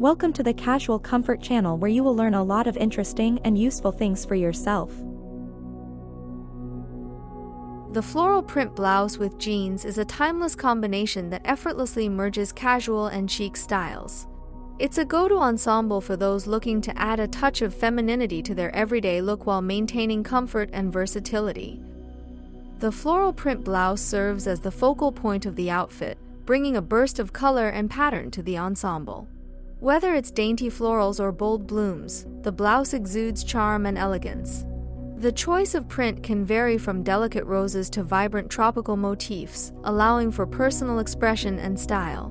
Welcome to the Casual Comfort channel, where you will learn a lot of interesting and useful things for yourself. The floral print blouse with jeans is a timeless combination that effortlessly merges casual and chic styles. It's a go-to ensemble for those looking to add a touch of femininity to their everyday look while maintaining comfort and versatility. The floral print blouse serves as the focal point of the outfit, bringing a burst of color and pattern to the ensemble. Whether it's dainty florals or bold blooms, the blouse exudes charm and elegance. The choice of print can vary from delicate roses to vibrant tropical motifs, allowing for personal expression and style.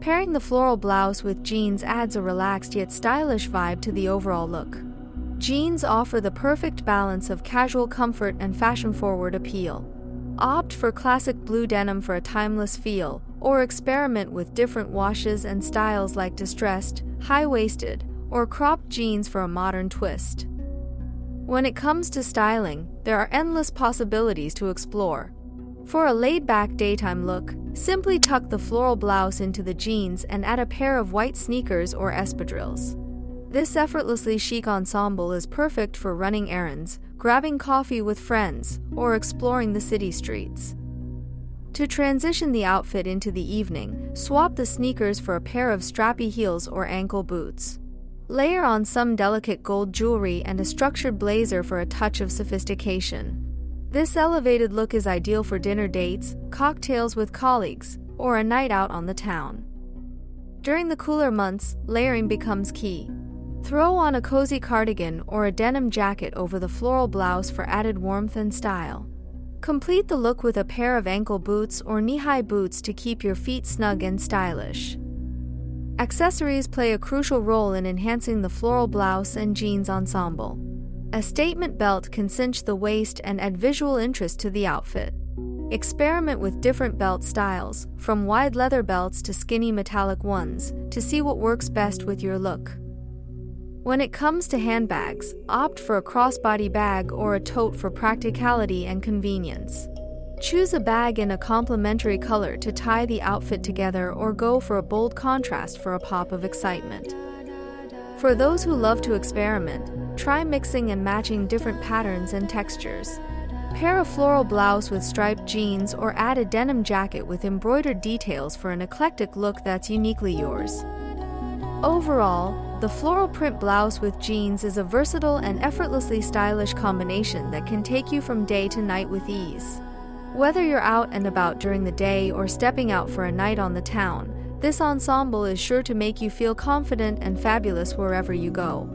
Pairing the floral blouse with jeans adds a relaxed yet stylish vibe to the overall look. Jeans offer the perfect balance of casual comfort and fashion-forward appeal. Opt for classic blue denim for a timeless feel, or experiment with different washes and styles like distressed, high-waisted, or cropped jeans for a modern twist. When it comes to styling, there are endless possibilities to explore. For a laid-back daytime look, simply tuck the floral blouse into the jeans and add a pair of white sneakers or espadrilles. This effortlessly chic ensemble is perfect for running errands, grabbing coffee with friends, or exploring the city streets. To transition the outfit into the evening, swap the sneakers for a pair of strappy heels or ankle boots. Layer on some delicate gold jewelry and a structured blazer for a touch of sophistication. This elevated look is ideal for dinner dates, cocktails with colleagues, or a night out on the town. During the cooler months, layering becomes key. Throw on a cozy cardigan or a denim jacket over the floral blouse for added warmth and style. Complete the look with a pair of ankle boots or knee-high boots to keep your feet snug and stylish. Accessories play a crucial role in enhancing the floral blouse and jeans ensemble. A statement belt can cinch the waist and add visual interest to the outfit. Experiment with different belt styles, from wide leather belts to skinny metallic ones, to see what works best with your look. When it comes to handbags, opt for a crossbody bag or a tote for practicality and convenience. Choose a bag in a complementary color to tie the outfit together, or go for a bold contrast for a pop of excitement. For those who love to experiment, try mixing and matching different patterns and textures. Pair a floral blouse with striped jeans or add a denim jacket with embroidered details for an eclectic look that's uniquely yours. Overall, the floral print blouse with jeans is a versatile and effortlessly stylish combination that can take you from day to night with ease. Whether you're out and about during the day or stepping out for a night on the town, this ensemble is sure to make you feel confident and fabulous wherever you go.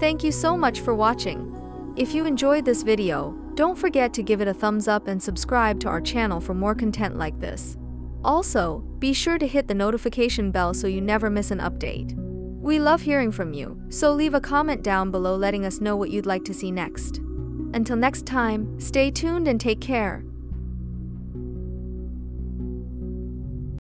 Thank you so much for watching. If you enjoyed this video, don't forget to give it a thumbs up and subscribe to our channel for more content like this. Also, be sure to hit the notification bell so you never miss an update. We love hearing from you, so leave a comment down below letting us know what you'd like to see next. Until next time, stay tuned and take care.